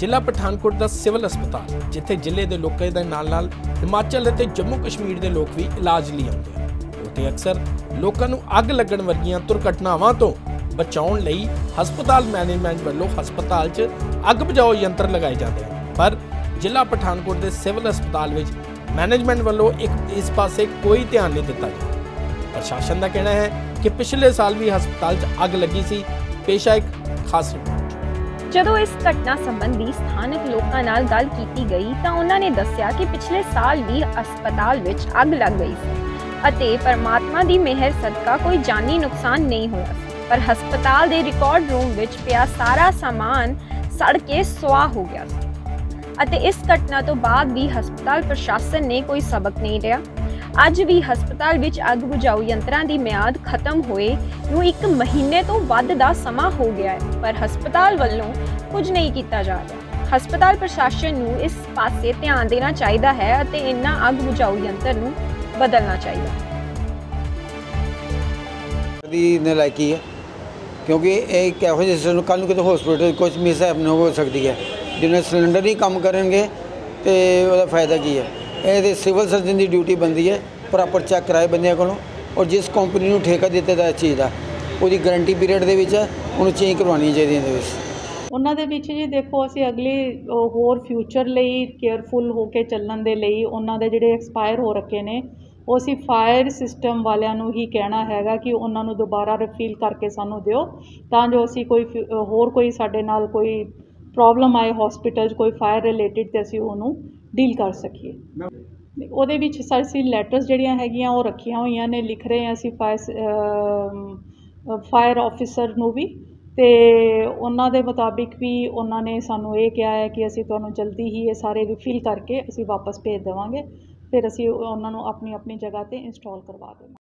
जिला पठानकोट का सिविल अस्पताल जिथे जिले के लोगों के नाल-नाल हिमाचल और जम्मू कश्मीर के लोग भी इलाज लिए आते हैं। उत्थे अक्सर लोगों को अग लगन वर्गियां दुर्घटनावां तो बचाने लई हस्पताल मैनेजमेंट वालों हस्पताल अग बुझाओ यंत्र लगाए जाते हैं, पर जिला पठानकोट के सिविल अस्पताल में मैनेजमेंट वालों इस पासे कोई ध्यान नहीं दिता गया। प्रशासन का कहना है कि पिछले साल भी हस्पताल अग लगी सी। पेशा एक खास रिपोर्ट। जदों इस घटना संबंधी स्थानक लोगों नाल गल कीती गई तां उन्हां ने दस्सिया कि पिछले साल भी अस्पताल विच अग लग गई अते परमात्मा दी मेहर सदका कोई जानी नुकसान नहीं होया, पर हस्पताल दे रिकॉर्ड रूम विच पिया सारा सामान सड़ के सुआह हो गया अते इस घटना तो बाद भी हस्पताल प्रशासन ने कोई सबक नहीं लिया। अज भी हस्पताल विच अग बुझाऊ यंत्रां दी मियाद खत्म होए नूं एक महीने तो वध दा समां हो गया है, पर हस्पताल वल्लों कुछ नहीं कीता जा रहा। हस्पताल प्रशासन नूं इस पासे ध्यान देना चाहिदा है अते इन्हां अग बुझाऊ यंत्र नूं बदलना चाहिदा है। दी नलायकी है क्योंकि एक ऐहो जिहा सिस्टम कल नूं किते हॉस्पिटल कुछ मिसहैप न हो सकती है। जिन्हें सिलेंडर ही कम करेंगे तो वह फायदा की है। ये सिविल सर्जन की ड्यूटी बनती है प्रॉपर चेक कराए बंद को, और जिस कंपनी को ठेका दिता था इस चीज़ का वो गारंटी पीरियड के उन्होंने चेंज करवानी चाहिए। उन्होंने जी देखो असी अगली होर फ्यूचर लिए केयरफुल होकर चलन के लिए उन्होंने जोड़े एक्सपायर हो रखे ने उसी फायर सिस्टम वालियां नूं ही कहना हैगा कि उन्होंने दोबारा रिफिल करके सानू दिओ तां जो असी कोई होर कोई साडे नाल कोई प्रॉब्लम आए हॉस्पिटल कोई फायर रिलेटिड तो असी उन्होंने डील कर सकिए। उहदे विच सारी लैटर्स जिहड़ियां हैगियां ओह रखियां होईयां ने। लिख रहे हैं असी फायर ऑफिसर नूं भी ते उन्हां दे मुताबिक भी उन्हां ने सानूं ये कहा है कि असी तुहानूं जल्दी ही ये सारे रिफिल करके असी वापस भेज देवांगे, फिर असी उन्हां नूं अपनी अपनी जगह ते इंस्टॉल करवा देंगे।